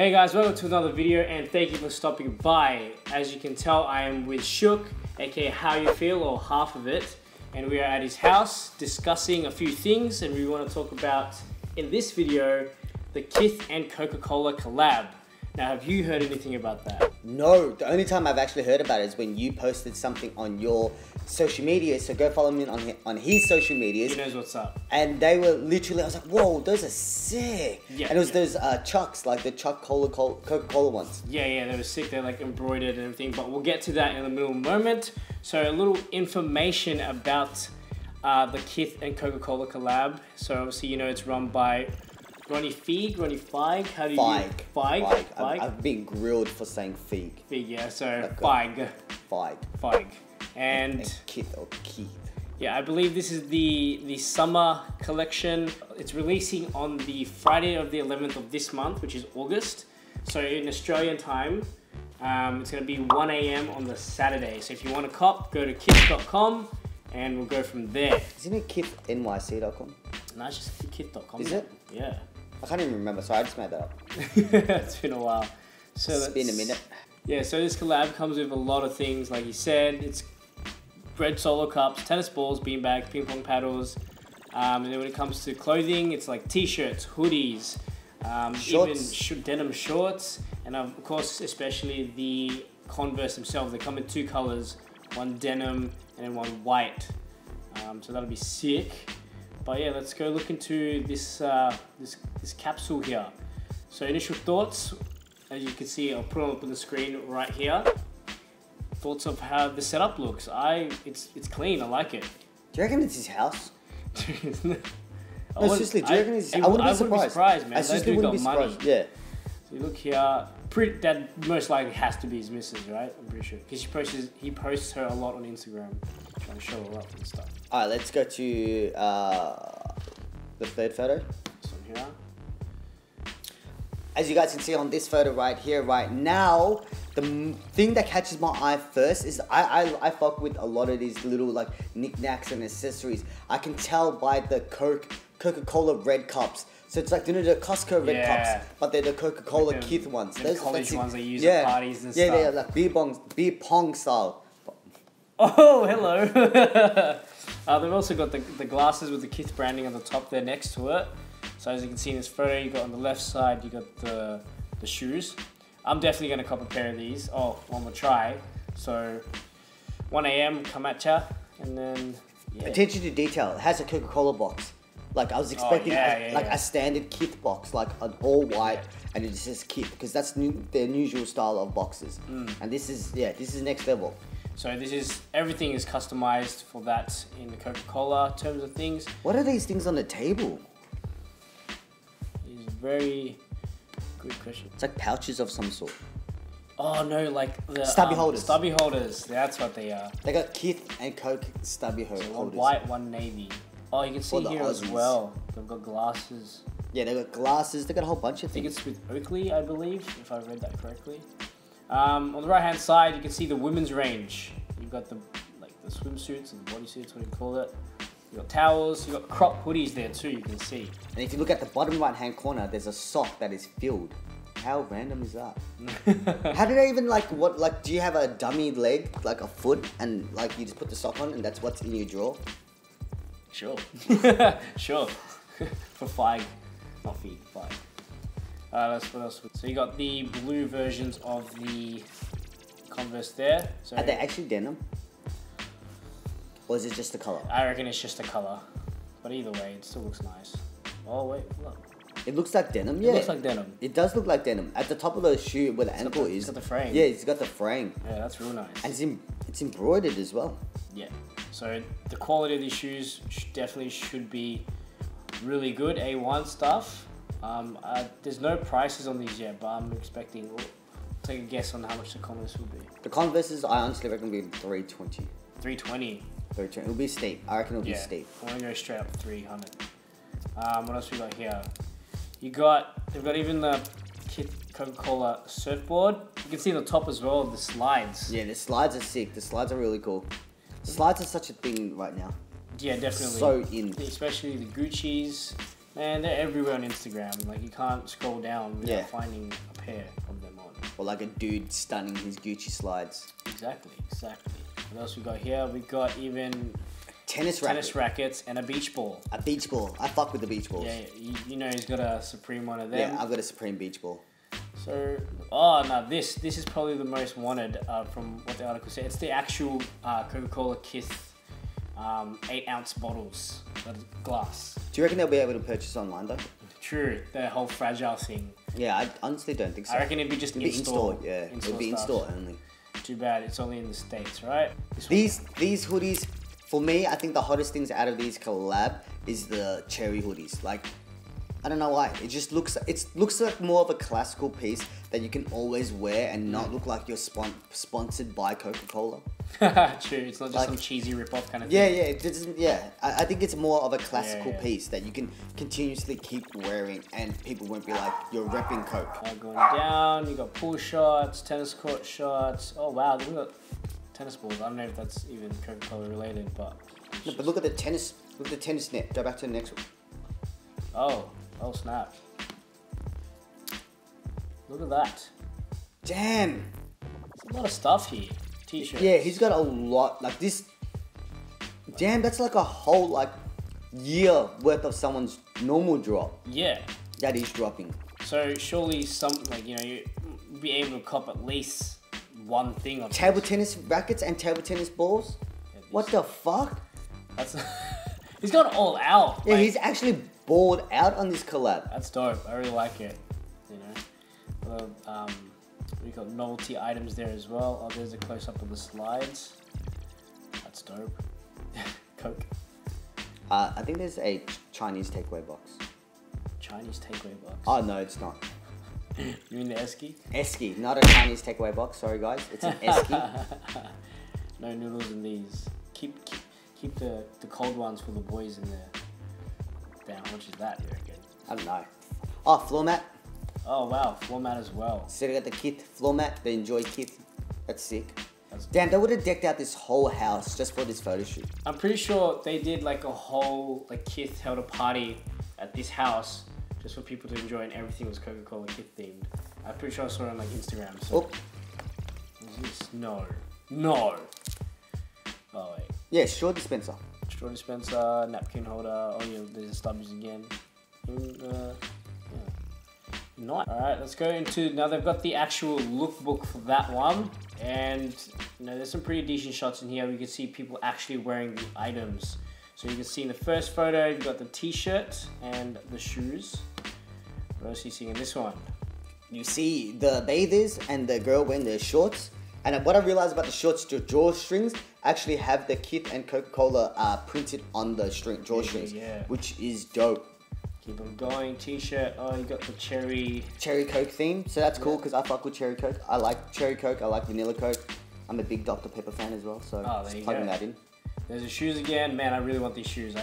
Hey guys, welcome to another video and thank you for stopping by. As you can tell, I am with Shook, aka How You Feel, or half of it, and we are at his house discussing a few things, and we want to talk about, in this video, the Kith and Coca-Cola collab. Now, have you heard anything about that? No, the only time I've actually heard about it is when you posted something on your social media, so go follow me on his social medias. He knows what's up. And they were literally, I was like, whoa, those are sick. Yeah, and it was those chucks, like the chuck Coca-Cola ones. Yeah, they were sick. They're like embroidered and everything, but we'll get to that in a little moment. So a little information about the Kith and Coca-Cola collab. So obviously, you know, it's run by Ronnie Fieg, how do you... Fieg. I've been grilled for saying Fieg. Fieg, yeah, so Fieg. And Kith. Yeah, I believe this is the summer collection. It's releasing on the Friday of the 11th of this month, which is August. So in Australian time, it's gonna be 1 AM on the Saturday. So if you want a cop, go to kith.com and we'll go from there. Isn't it kithnyc.com? No, it's just kith.com. Is it? Yeah. I can't even remember, so I just made that up. It's been a while. So it's been a minute. Yeah, so this collab comes with a lot of things, like you said. It's bread solo cups, tennis balls, beanbags, ping pong paddles. And then when it comes to clothing, it's like t-shirts, hoodies, shorts. Even denim shorts. And of course, especially the Converse themselves. They come in two colors, one denim and then one white. So that'll be sick. But yeah, let's go look into this, this capsule here. So initial thoughts, as you can see, I'll put them up on the screen right here. Thoughts of how the setup looks. It's clean, I like it. Do you reckon it's his house? Seriously, do you reckon it's his house? I wouldn't be surprised, man. I seriously wouldn't be surprised, yeah. So you look here, that most likely has to be his missus, right? I'm pretty sure. Because he posts her a lot on Instagram. Trying to show her up and stuff. Alright, let's go to the third photo. This one here. As you guys can see on this photo right here, right now, the thing that catches my eye first is I fuck with a lot of these little like knickknacks and accessories. I can tell by the Coca-Cola red cups. So it's like, you know, the Costco red cups, but they're the Coca-Cola like Kith ones. Those college ones they use at parties and stuff. Yeah, like beer pong style. Oh, hello. They've also got the glasses with the Kith branding on the top there next to it. So as you can see in this photo, you got on the left side, you got the shoes. I'm definitely gonna cop a pair of these. Oh, one more try. So 1 AM, come at ya, and then attention to detail. It has a Coca-Cola box. Like I was expecting a standard Kith box, like an all white, and it just says Kith because that's their usual style of boxes. And this is this is next level. So this is, everything is customized for that in the Coca-Cola terms of things. What are these things on the table? It's very good question. It's like pouches of some sort. Oh no, like the stubby holders. Stubby holders. That's what they are. They got Kith and Coke stubby holders. One white, one navy. Oh, you can see here Aussies as well. They've got glasses. Yeah, they've got glasses. They've got a whole bunch of things. I think it's with Oakley, I believe, if I read that correctly. On the right-hand side, you can see the women's range. You've got the swimsuits and the bodysuits, what do you call it? You've got towels. You've got crop hoodies there too, you can see. And if you look at the bottom right-hand corner, there's a sock that is filled. How random is that? How did I even do you have a dummy leg, like a foot, and like you just put the sock on and that's what's in your drawer? Sure. Sure. For Fieg. Not Fieg, Fieg. That's what else. So you got the blue versions of the Converse there. So are they actually denim? Or is it just the color? I reckon it's just the color. But either way, it still looks nice. Oh wait, look. It looks like denim, yeah. It looks like denim. It does look like denim. At the top of the shoe where the ankle is. It's got the frame. Yeah, it's got the frame. Yeah, that's real nice. And it's embroidered as well. Yeah. So the quality of these shoes definitely should be really good, A1 stuff. There's no prices on these yet, but I'm expecting, we'll take a guess on how much the Converse will be. The Converses, I honestly reckon, will be $320. $320? $320. It'll be steep. I reckon it'll be steep. I'm going to go straight up $300. What else we got here? They've got even the Kith Coca-Cola surfboard. You can see the top as well, the slides. Yeah, the slides are sick. The slides are really cool. The slides are such a thing right now. Yeah, definitely. So in. Especially the Gucci's. And they're everywhere on Instagram. Like, you can't scroll down without finding a pair of them on. Or like a dude stunning his Gucci slides. Exactly, exactly. What else we got here? We got even tennis rackets and a beach ball. A beach ball. I fuck with the beach balls. Yeah, you know he's got a Supreme one of them. Yeah, I've got a Supreme beach ball. So, oh no, this is probably the most wanted from what the article said. It's the actual Coca-Cola Kith 8-ounce bottles, glass. Do you reckon they'll be able to purchase online though? True, the whole fragile thing. Yeah, I honestly don't think so. I reckon it'd be just in-store. Yeah, it'd be in-store only. Too bad it's only in the States, right? These hoodies, for me, I think the hottest things out of these collab is the cherry hoodies. Like, I don't know why. It looks like more of a classical piece that you can always wear and not look like you're sponsored by Coca-Cola. True, it's not just like some cheesy rip-off kind of thing. Yeah, it doesn't, I think it's more of a classical piece that you can continuously keep wearing and people won't be like, you're repping Coke. Going down, you got pool shots, tennis court shots. Oh wow, we got tennis balls. I don't know if that's even Coca-Cola related, but... No, but look at the tennis net. Go back to the next one. Oh snap. Look at that. Damn. There's a lot of stuff here. T-shirts. Yeah, he's got a lot, like this. Damn, that's like a whole like year worth of someone's normal drop. Yeah. That is dropping. So surely some, like, you know, you'd be able to cop at least one thing of table tennis rackets and table tennis balls? Yeah, what the fuck? That's he's got all out. Yeah, like, he's actually balled out on this collab. That's dope. I really like it. You know? We got novelty items there as well. Oh, there's a close-up of the slides. That's dope. Coke. I think there's a Chinese takeaway box. Chinese takeaway box? Oh, no, it's not. You mean the esky? Esky, not a Chinese takeaway box. Sorry, guys. It's an esky. No noodles in these. Keep the cold ones for the boys in there. Damn, how much is that? I don't know. Oh, floor mat. Oh wow, floor mat as well. So they got the Kith floor mat, they enjoy Kith. That's sick. Damn, they would have decked out this whole house just for this photo shoot. I'm pretty sure they did like a whole, like Kith held a party at this house just for people to enjoy and everything was Coca-Cola Kith themed. I'm pretty sure I saw it on like Instagram. So. Oh. Is this? No. Oh wait. Yeah, straw dispenser. Straw dispenser, napkin holder. Oh yeah, there's the stubbies again. Nice. Alright, let's go into, now they've got the actual lookbook for that one. And, you know, there's some pretty decent shots in here. We can see people actually wearing the items. So you can see in the first photo, you've got the t-shirt and the shoes. What else are you seeing in this one? You see the bathers and the girl wearing their shorts. And what I realized about the shorts, the drawstrings actually have the Kith and Coca-Cola printed on the drawstrings, which is dope. Keep them going. T-shirt. Oh, you got the cherry Coke theme. So that's cool because I fuck with Cherry Coke. I like Cherry Coke. I like Vanilla Coke. I'm a big Dr Pepper fan as well. So just plugging that in. There's the shoes again. Man, I really want these shoes.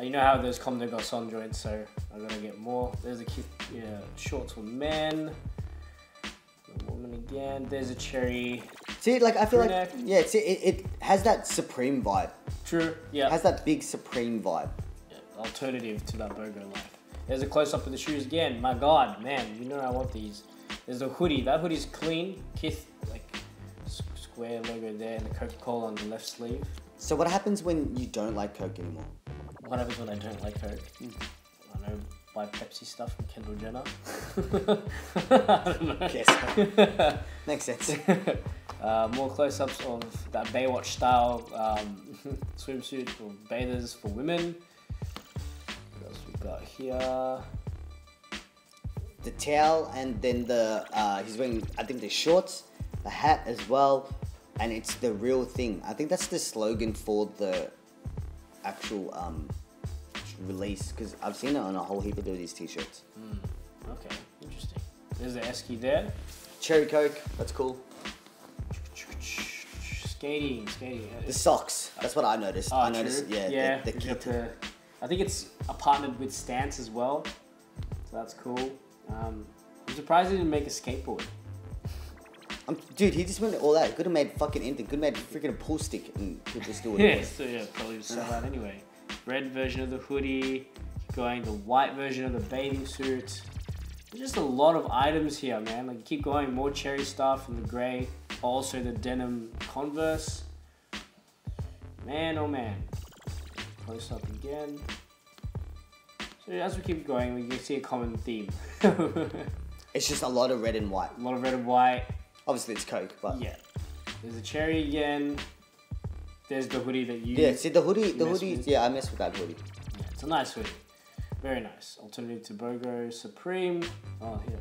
You know how those comme des garçons joints. So I'm gonna get more. There's the shorts for men. Woman again. There's a cherry. See, like I feel like it has that Supreme vibe. True. Yeah. It has that big Supreme vibe. Alternative to that burger life. There's a close-up of the shoes again. My god, man, you know I want these. There's the hoodie. That hoodie's clean. Kith, like, square logo there and the Coca-Cola on the left sleeve. So what happens when you don't like Coke anymore? What happens when I don't like Coke? I know, buy Pepsi stuff from Kendall Jenner. I don't know. Yes. Makes sense. More close-ups of that Baywatch style swimsuit or bathers for women. Got here the towel and then the he's wearing I think the shorts, the hat as well, and it's the real thing. I think that's the slogan for the actual release because I've seen it on a whole heap of these t-shirts. Okay, interesting. There's the esky there. Cherry Coke, that's cool. Skating. The socks. That's what I noticed. Oh, I noticed. True. Yeah. The kid. I think it's partnered with Stance as well, so that's cool. I'm surprised he didn't make a skateboard. Dude, he just went all out. Could have made fucking anything. Could have made freaking a pool stick and could just do it. Yeah, so yeah, probably would sell that anyway. Red version of the hoodie. going, the white version of the bathing suit. There's just a lot of items here, man. Like, keep going, more cherry stuff in the gray. Also the denim Converse. Man, oh man. Close up again. So as we keep going, we can see a common theme. It's just a lot of red and white. A lot of red and white. Obviously it's Coke, but... yeah. There's a cherry again. There's the hoodie that you... yeah, see the hoodie, yeah, I mess with that hoodie. Yeah, it's a nice hoodie. Very nice. Alternative to BOGO, Supreme. Oh, here,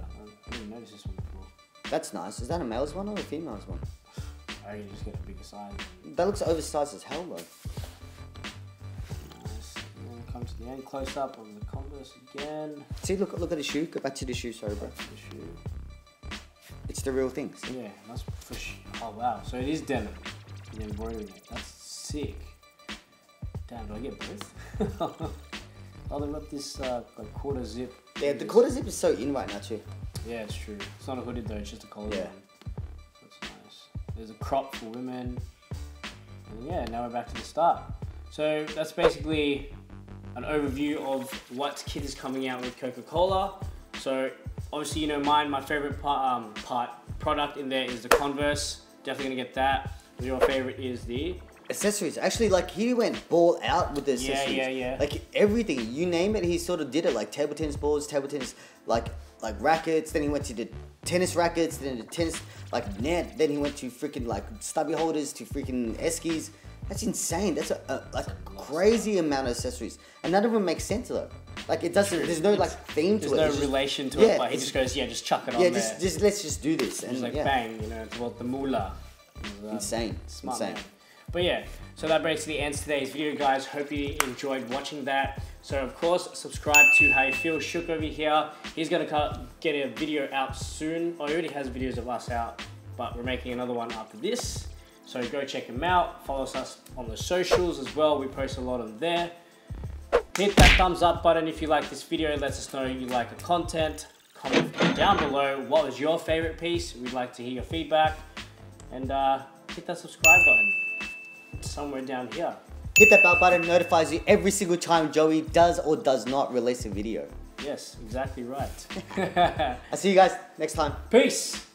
I didn't notice this one before. That's nice. Is that a male's one or a female's one? I can just get a bigger size. That looks oversized as hell, though. Nice. And then it comes to the end. Close up on the Converse again. See, look at the shoe. Go back to the shoe, sorry, bro. Back to the shoe. It's the real things. Yeah, that's for sure. Oh, wow. So it is denim. And then embroidery. That's sick. Damn, do I get both? Oh, they got this like quarter zip. Yeah, the quarter zip is so in right now too. Yeah, it's true. It's not a hooded though, it's just a collar. Yeah. So it's nice. There's a crop for women. And yeah, now we're back to the start. So that's basically an overview of what Kith is coming out with Coca-Cola. So obviously, you know, my favorite product in there is the Converse. Definitely gonna get that. Your favorite is the accessories. Actually, like, he went ball out with the accessories. Yeah, yeah, yeah. Like, everything. You name it, he sort of did it. Like, table tennis balls, table tennis, like rackets. Then he went to the tennis rackets. Then the tennis, like, net. Then he went to freaking, like, stubby holders to freaking eskies. That's insane. That's like, a crazy amount of accessories. And none of them make sense, though. Like, it doesn't, there's no, like, theme to it. There's no relation to it. Like, he just goes, yeah, just chuck it on there. Yeah, just, let's just do this. And, like, bang, you know, it's what the moolah. Insane. Smart man. But yeah, so that basically ends today's video, guys. Hope you enjoyed watching that. So of course, subscribe to How You Feel. Shook over here. He's going to get a video out soon. Oh, he already has videos of us out, but we're making another one after this. So go check him out. Follow us on the socials as well. We post a lot on there. Hit that thumbs up button if you like this video. Let us know you like the content. Comment down below what was your favorite piece. We'd like to hear your feedback. And hit that subscribe button. Somewhere down here. Hit that bell button, notifies you every single time Joey does or does not release a video. Yes, exactly right. I'll see you guys next time. Peace.